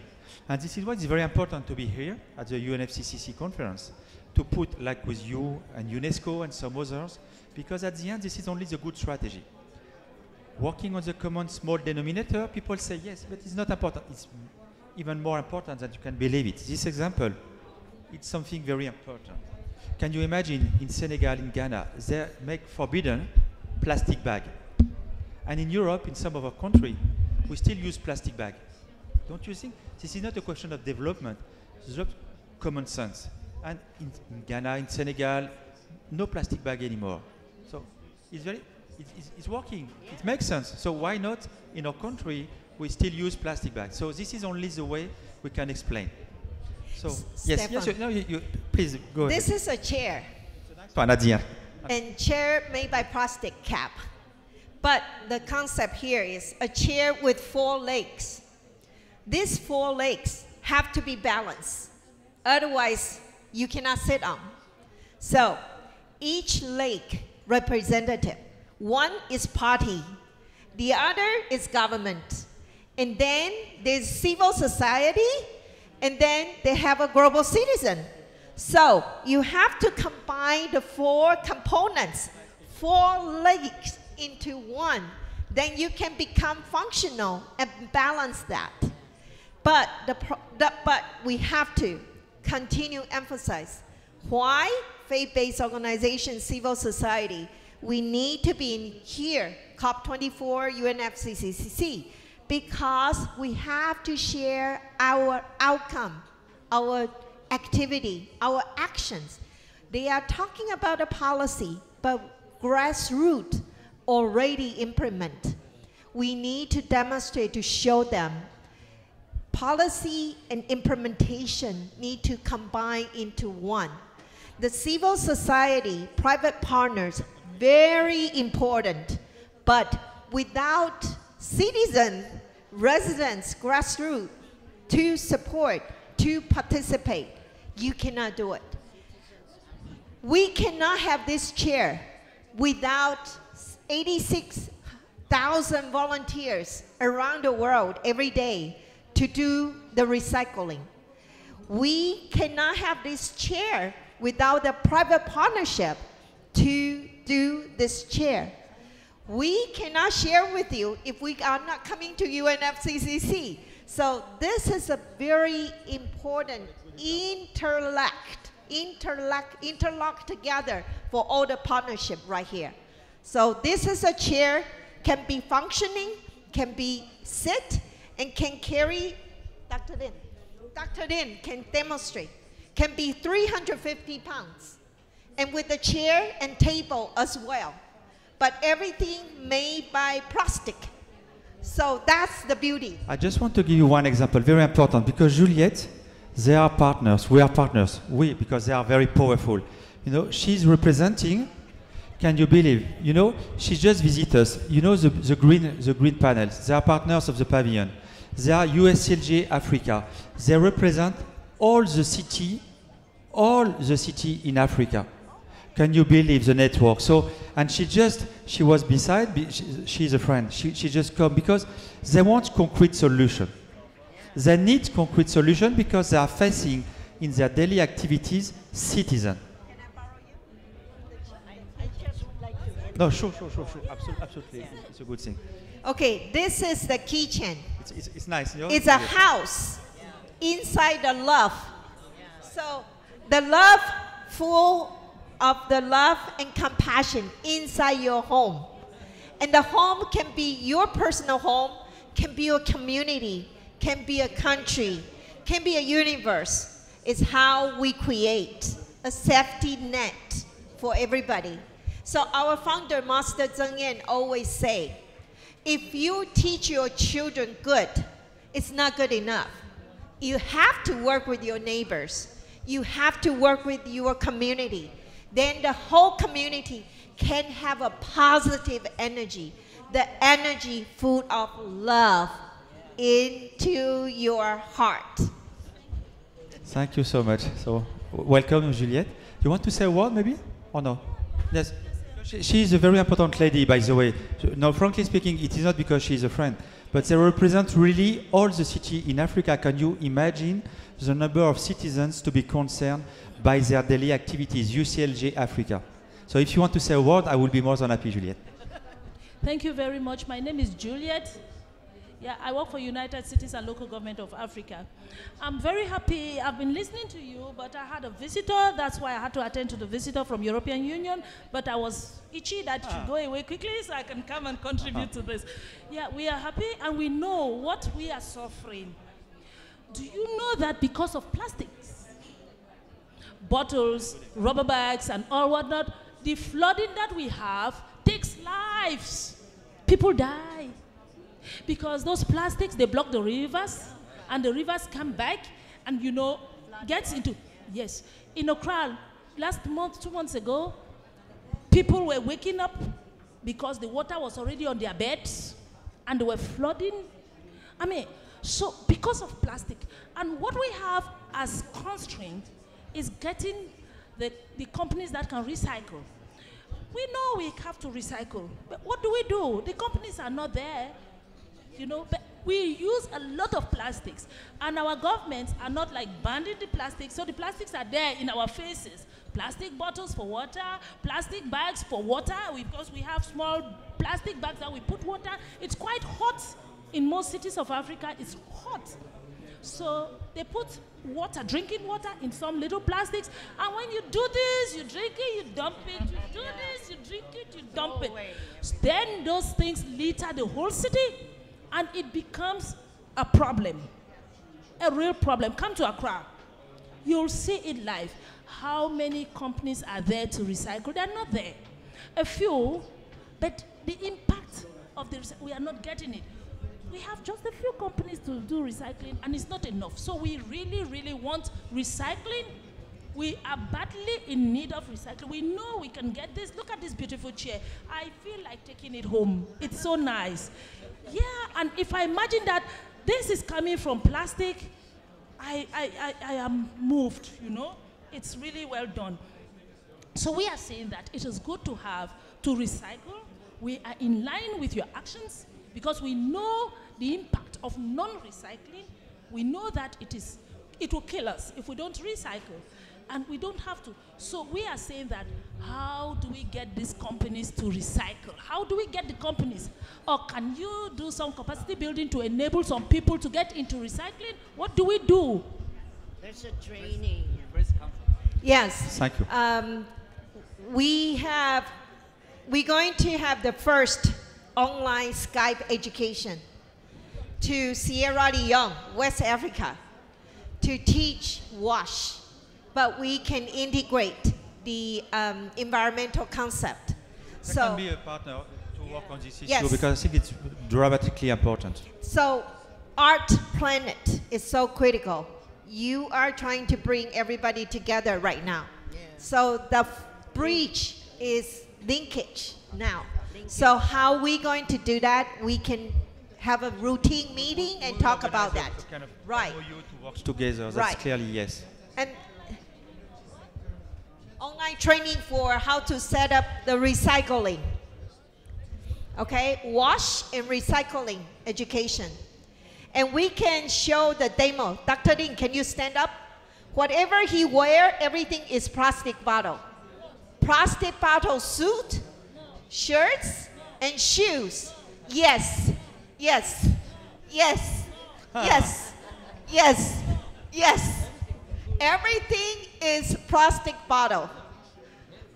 And this is why it's very important to be here at the U N F C C C conference, to put, like with you and UNESCO and some others, because at the end, this is only the good strategy. Working on the common small denominator, people say, yes, but it's not important. It's even more important than you can believe it. This example, it's something very important. Can you imagine in Senegal, in Ghana, they make forbidden plastic bag. And in Europe, in some of our countries, we still use plastic bag. Don't you think? This is not a question of development, it's just common sense. And in Ghana, in Senegal, no plastic bag anymore. So it's, very, it's, it's working, yeah. It makes sense. So why not in our country, we still use plastic bags? So this is only the way we can explain. So, S yes, yes you, no, you, you, please go this ahead. This is a chair. Nice and chair made by plastic cap. But the concept here is a chair with four legs. These four legs have to be balanced. Otherwise, you cannot sit on. So each leg representative. One is party. The other is government. And then there's civil society. And then they have a global citizen. So you have to combine the four components, four legs into one. Then you can become functional and balance that. But, the, the, but we have to continue emphasize why faith-based organizations, civil society, we need to be in here, COP twenty-four, U N F C C C, because we have to share our outcome, our activity, our actions. They are talking about a policy, but grassroots already implement. We need to demonstrate to show them policy and implementation need to combine into one. The civil society, private partners, very important, but without citizens, residents, grassroots to support, to participate, you cannot do it. We cannot have this chair without eighty-six thousand volunteers around the world every day to do the recycling. We cannot have this chair without a private partnership to do this chair. We cannot share with you if we are not coming to U N F C C C. So this is a very important interlocked, interlocked, interlocked together for all the partnership right here. So this is a chair, can be functioning, can be sit, and can carry, Doctor Lin, Doctor Lin can demonstrate, can be three hundred fifty pounds, and with a chair and table as well. But everything made by plastic. So that's the beauty. I just want to give you one example, very important, because Juliet, they are partners, we are partners, we, because they are very powerful. You know, she's representing, can you believe? You know, she just visited us. You know, the, the, green, the green panels, they are partners of the pavilion. They are U S C L G Africa. They represent all the city, all the city in Africa. Can you believe the network? So, and she just, she was beside, she, she's a friend. She, she just come because they want concrete solution. They need concrete solution because they are facing in their daily activities citizens. Can I borrow you? I just would like to. No, sure, sure, sure, sure. Absolutely, absolutely. Yeah. It's a good thing. Okay, this is the kitchen. It's, it's, it's nice. You know? It's a house inside the love. So the love full of the love and compassion inside your home. And the home can be your personal home, can be your community, can be a country, can be a universe. It's how we create a safety net for everybody. So our founder, Master Zeng Yen, always say, if you teach your children good, it's not good enough. You have to work with your neighbors. You have to work with your community. Then the whole community can have a positive energy, the energy full of love into your heart. Thank you so much. So, welcome, Juliet. You want to say a word, maybe, or no? Yes. She, she is a very important lady, by the way. Now, frankly speaking, it is not because she is a friend, but they represent really all the city in Africa. Can you imagine the number of citizens to be concerned by their daily activities, U C L G Africa? So if you want to say a word, I will be more than happy, Juliet. Thank you very much. My name is Juliet. Yeah, I work for United Cities and Local Government of Africa. I'm very happy. I've been listening to you, but I had a visitor. That's why I had to attend to the visitor from European Union. But I was itchy that ah. should go away quickly so I can come and contribute uh-huh. to this. Yeah, we are happy and we know what we are suffering. Do you know that because of plastics, bottles, rubber bags, and all whatnot, the flooding that we have takes lives. People die. Because those plastics, they block the rivers, and the rivers come back, and you know, gets into, yes. In Accra, last month, two months ago, people were waking up because the water was already on their beds, and they were flooding. I mean, so because of plastic, and what we have as constraint is getting the, the companies that can recycle. We know we have to recycle, but what do we do? The companies are not there. You know, but we use a lot of plastics, and our governments are not like banning the plastics, so the plastics are there in our faces. Plastic bottles for water, plastic bags for water, we, because we have small plastic bags that we put water. It's quite hot in most cities of Africa, it's hot. So they put water, drinking water in some little plastics, and when you do this, you drink it, you dump it, you do this, you drink it, you dump it. Then those things litter the whole city. And it becomes a problem, a real problem. Come to Accra, you'll see it live. How many companies are there to recycle? They're not there. A few, but the impact of the, we are not getting it. we have just a few companies to do recycling, and it's not enough. So we really, really want recycling. We are badly in need of recycling. We know we can get this. Look at this beautiful chair. I feel like taking it home. It's so nice. Yeah, and if I imagine that this is coming from plastic, I, I, I, I am moved, you know? It's really well done. So we are saying that it is good to have, to recycle. We are in line with your actions because we know the impact of non-recycling. We know that it is, it will kill us if we don't recycle. And we don't have to. So we are saying that, how do we get these companies to recycle? How do we get the companies? Or can you do some capacity building to enable some people to get into recycling? What do we do? There's a training. Yes. Thank you. Um, we have, we're going to have the first online Skype education to Sierra Leone, West Africa, to teach WASH. But we can integrate the um, environmental concept. That so can be a partner to work yeah. on this issue yes. because I think it's dramatically important. So Art Planet is so critical. You are trying to bring everybody together right now. Yeah. So the bridge is linkage now. Linkage. So how are we going to do that? We can have a routine meeting and we talk about that. Kind of right. You to work together, that's right. Clearly yes. And online training for how to set up the recycling. Okay, WASH and recycling education. And we can show the demo. Doctor Lin, can you stand up? Whatever he wear, everything is plastic bottle. Plastic bottle suit, shirts, and shoes. Yes, yes, yes, yes, yes, yes. Everything is plastic bottle,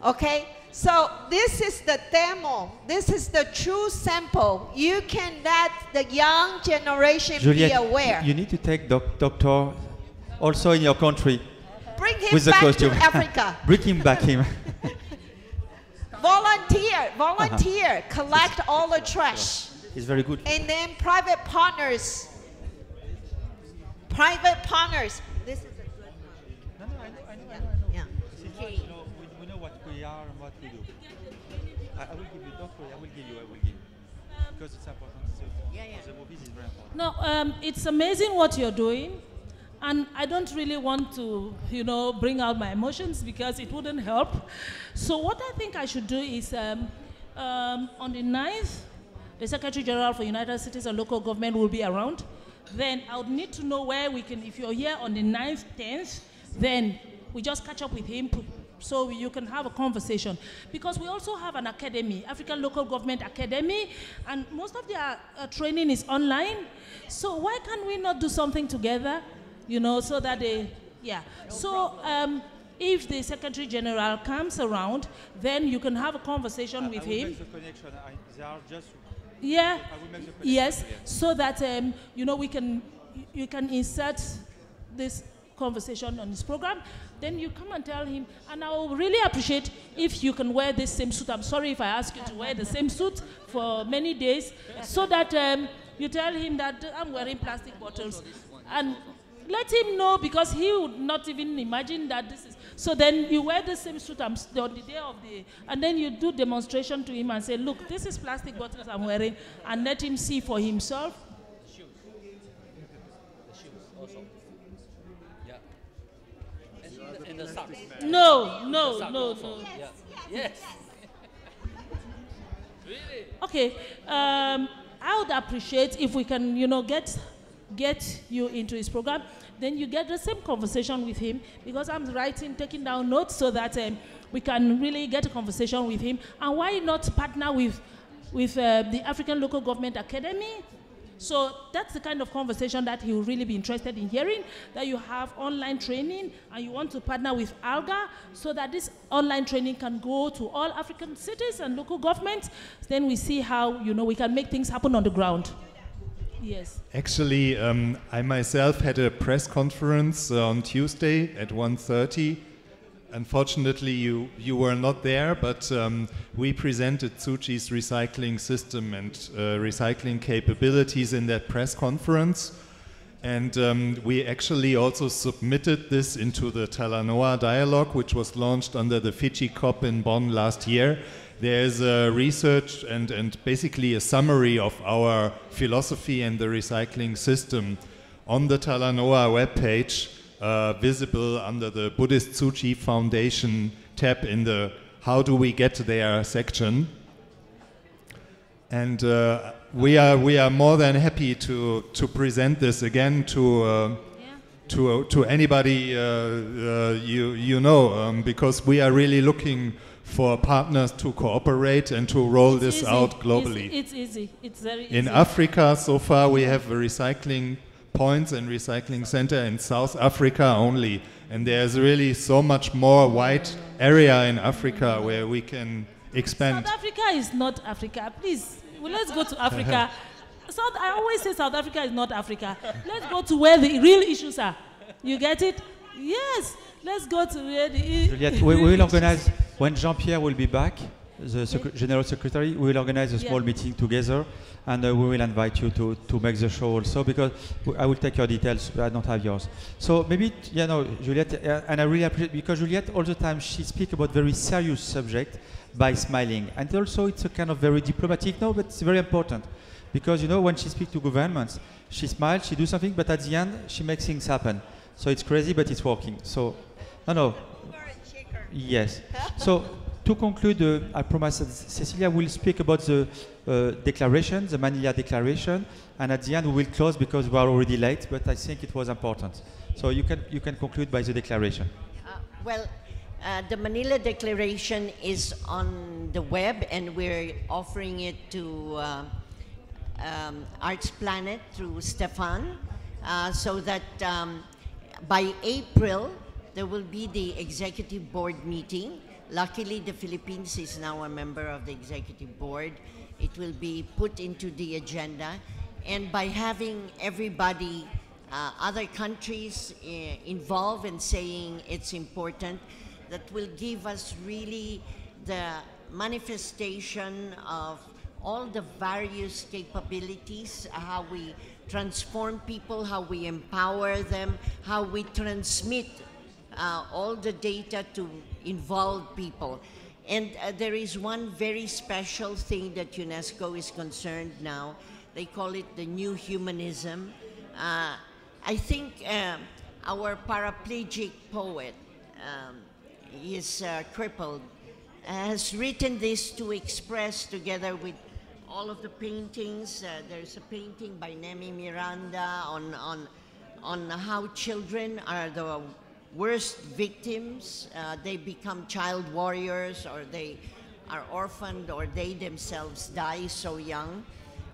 okay? So this is the demo. This is the true sample. You can let the young generation Juliet, be aware. You need to take doc doctor also in your country. Bring him with back the costume. To Africa. Bring him back him. Volunteer, volunteer, uh-huh. collect it's, all the trash. It's very good. And then private partners, private partners. This is okay. You know, we, we know what we are and what we do. I, I will give you, don't worry, I will give you, I will give you. Because it's important. So yeah, yeah. The movies is very important. No, um, it's amazing what you're doing. And I don't really want to, you know, bring out my emotions because it wouldn't help. So what I think I should do is, um, um, on the ninth, the Secretary General for United Cities and Local Government will be around. Then I would need to know where we can, if you're here on the ninth, tenth, then we just catch up with him so you can have a conversation. Because we also have an academy, African Local Government Academy, and most of their uh, training is online. So why can't we not do something together, you know, so that they, yeah. No so um, if the Secretary General comes around, then you can have a conversation uh, with I will him. Make the connection. I, they are just, yeah, I will make the connection. Yes, yes, so that, um, you know, we can, you can insert this conversation on this program, then you come and tell him, and I will really appreciate if you can wear this same suit. I'm sorry if I ask you to wear the same suit for many days, so that um, you tell him that I'm wearing plastic bottles. And let him know, because he would not even imagine that this is, so then you wear the same suit on the day of the, and then you do demonstration to him and say, look, this is plastic bottles I'm wearing, and let him see for himself. The socks. No, no, the no, no. Yes. yes. yes. Okay. Um, I would appreciate if we can, you know, get get you into his program. Then you get the same conversation with him, because I'm writing, taking down notes so that um, we can really get a conversation with him. And why not partner with with uh, the African Local Government Academy? So that's the kind of conversation that he will really be interested in hearing, that you have online training and you want to partner with ALGA so that this online training can go to all African cities and local governments. Then we see how, you know, we can make things happen on the ground. Yes. Actually, um, I myself had a press conference on Tuesday at one thirty Unfortunately, you, you were not there, but um, we presented Tzu Chi's recycling system and uh, recycling capabilities in that press conference. And um, we actually also submitted this into the Talanoa dialogue, which was launched under the Fiji COP in Bonn last year. There's a research and, and basically a summary of our philosophy and the recycling system on the Talanoa webpage, Uh, visible under the Buddhist Tzu Chi Foundation tab in the How Do We Get There section. And uh, we are we are more than happy to to present this again to uh, yeah. to uh, to anybody uh, uh, you you know, um, because we are really looking for partners to cooperate and to roll it's this easy. out globally. It's, it's easy. It's very easy. In Africa, so far we have a recycling points and recycling center in South Africa only, and there's really so much more wide area in Africa where we can expand. South Africa is not Africa, please. Well, let's go to Africa. South, I always say South Africa is not Africa. Let's go to where the real issues are. You get it? Yes. Let's go to where the Juliet, we, we will organize, when Jean-Pierre will be back, the sec General Secretary, we will organize a small yeah. meeting together, and uh, we will invite you to, to make the show also, because I will take your details, but I don't have yours. So maybe, you know, Juliet, uh, and I really appreciate, because Juliet all the time, she speaks about very serious subject by smiling. And also it's a kind of very diplomatic, no, but it's very important. Because, you know, when she speaks to governments, she smiles, she does something, but at the end, she makes things happen. So it's crazy, but it's working. So, no, no. Yes. So. To conclude, uh, I promise that Cecilia will speak about the uh, declaration, the Manila Declaration, and at the end we will close because we are already late, but I think it was important. So you can, you can conclude by the declaration. Uh, well, uh, the Manila Declaration is on the web, and we're offering it to uh, um, Arts Planet through Stéphane, uh, so that um, by April there will be the executive board meeting. Luckily, the Philippines is now a member of the executive board. It will be put into the agenda. And by having everybody, uh, other countries uh, involved and saying it's important, that will give us really the manifestation of all the various capabilities, how we transform people, how we empower them, how we transmit Uh, all the data to involve people. And uh, there is one very special thing that UNESCO is concerned now. They call it the new humanism. Uh, I think uh, our paraplegic poet, um, he is uh, crippled, has written this to express together with all of the paintings. Uh, there's a painting by Nemi Miranda on, on, on how children are the worst victims. Uh, they become child warriors, or they are orphaned, or they themselves die so young.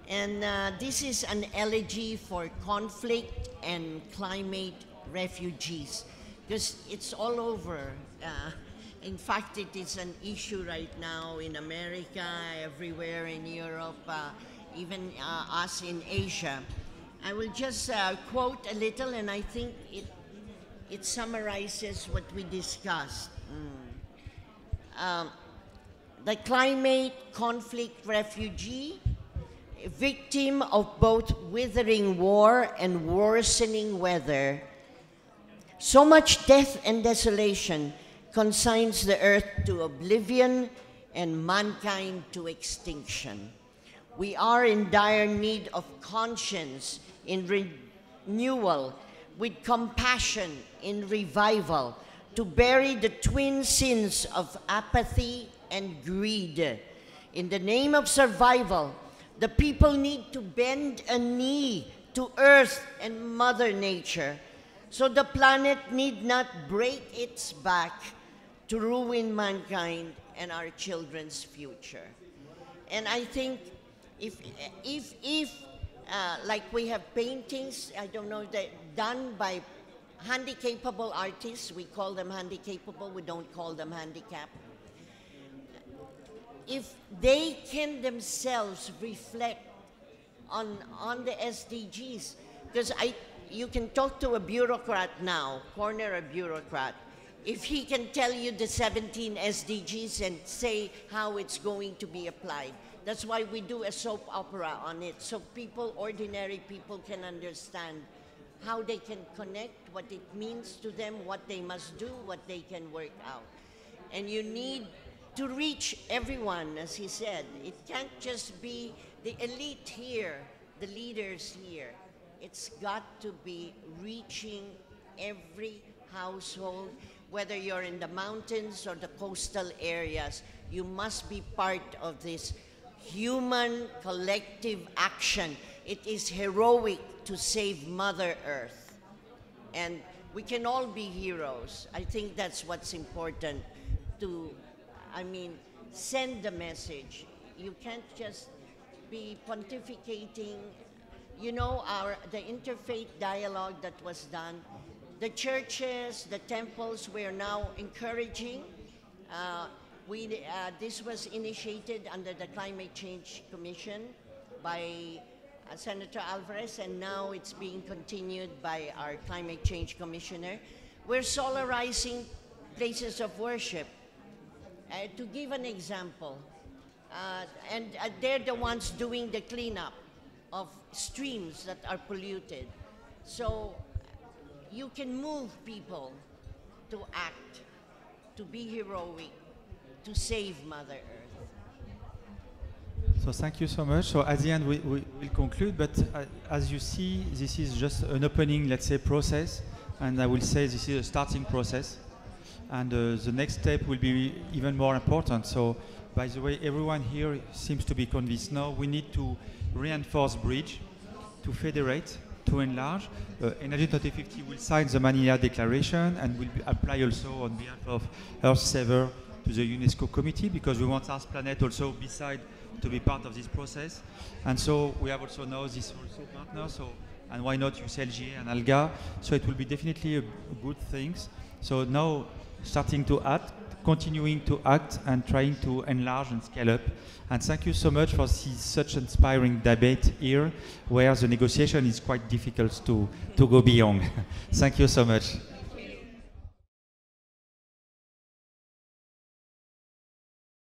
And uh, this is an elegy for conflict and climate refugees, because it's all over. Uh, in fact, it is an issue right now in America, everywhere in Europe, uh, even uh, us in Asia. I will just uh, quote a little, and I think it It summarizes what we discussed. Mm. Um, the climate conflict refugee, victim of both withering war and worsening weather. So much death and desolation consigns the earth to oblivion and mankind to extinction. We are in dire need of conscience in renewal, with compassion in revival, to bury the twin sins of apathy and greed. In the name of survival, the people need to bend a knee to Earth and Mother Nature, so the planet need not break its back to ruin mankind and our children's future. And I think if, if, if Uh, like we have paintings, I don't know, that done by handicapable artists. We call them handicapable, we don't call them handicapped. If they can themselves reflect on, on the S D Gs, because I, you can talk to a bureaucrat now, corner a bureaucrat, if he can tell you the seventeen S D Gs and say how it's going to be applied. That's why we do a soap opera on it, so people, ordinary people, can understand how they can connect, what it means to them, what they must do, what they can work out. And you need to reach everyone, as he said. It can't just be the elite here, the leaders here. It's got to be reaching every household, whether you're in the mountains or the coastal areas. You must be part of this human collective action. It is heroic to save Mother Earth. And we can all be heroes. I think that's what's important to, I mean, send the message. You can't just be pontificating. You know, our, the interfaith dialogue that was done, the churches, the temples, we're now encouraging. Uh, we, uh, this was initiated under the Climate Change Commission by uh, Senator Alvarez, and now it's being continued by our Climate Change Commissioner. We're solarizing places of worship. Uh, to give an example, uh, and uh, they're the ones doing the cleanup of streams that are polluted. So you can move people to act, to be heroic, to save Mother Earth. So thank you so much. So at the end, we will we, conclude, but uh, as you see, this is just an opening, let's say, process, and I will say this is a starting process. And uh, the next step will be even more important. So, by the way, everyone here seems to be convinced now we need to reinforce bridge, to federate, to enlarge. Uh, Energy twenty fifty will sign the Manila Declaration and will be apply also on behalf of Earthsavers to the UNESCO committee, because we want Arts Planet also beside to be part of this process. And so we have also now this also partner. So, and why not U C L G A and ALGA? So it will be definitely a good things. So now, starting to act, continuing to act, and trying to enlarge and scale up. And thank you so much for this, such inspiring debate here, where the negotiation is quite difficult to, to go beyond. Thank you so much.